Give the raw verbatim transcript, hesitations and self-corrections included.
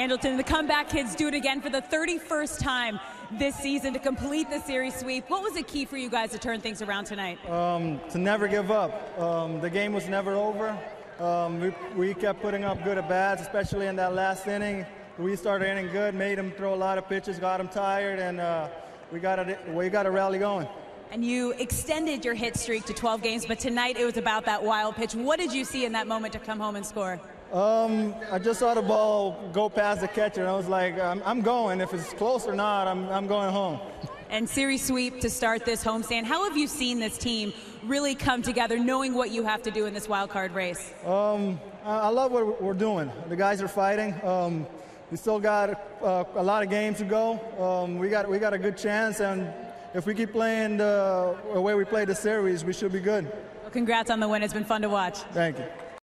Andrelton, the comeback kids do it again for the thirty-first time this season to complete the series sweep. What was the key for you guys to turn things around tonight? Um, to never give up. Um, the game was never over. Um, we, we kept putting up good at-bats, especially in that last inning. We started inning good, made them throw a lot of pitches, got them tired, and uh, we, got a, we got a rally going. And you extended your hit streak to twelve games, but tonight it was about that wild pitch. What did you see in that moment to come home and score? Um, I just saw the ball go past the catcher, and I was like, I'm, I'm going. If it's close or not, I'm, I'm going home. And series sweep to start this homestand. How have you seen this team really come together, knowing what you have to do in this wild card race? Um, I, I love what we're doing. The guys are fighting. Um, we still got uh, a lot of games to go. Um, we got we got a good chance, and if we keep playing the, the way we play the series, we should be good. Well, congrats on the win. It's been fun to watch. Thank you.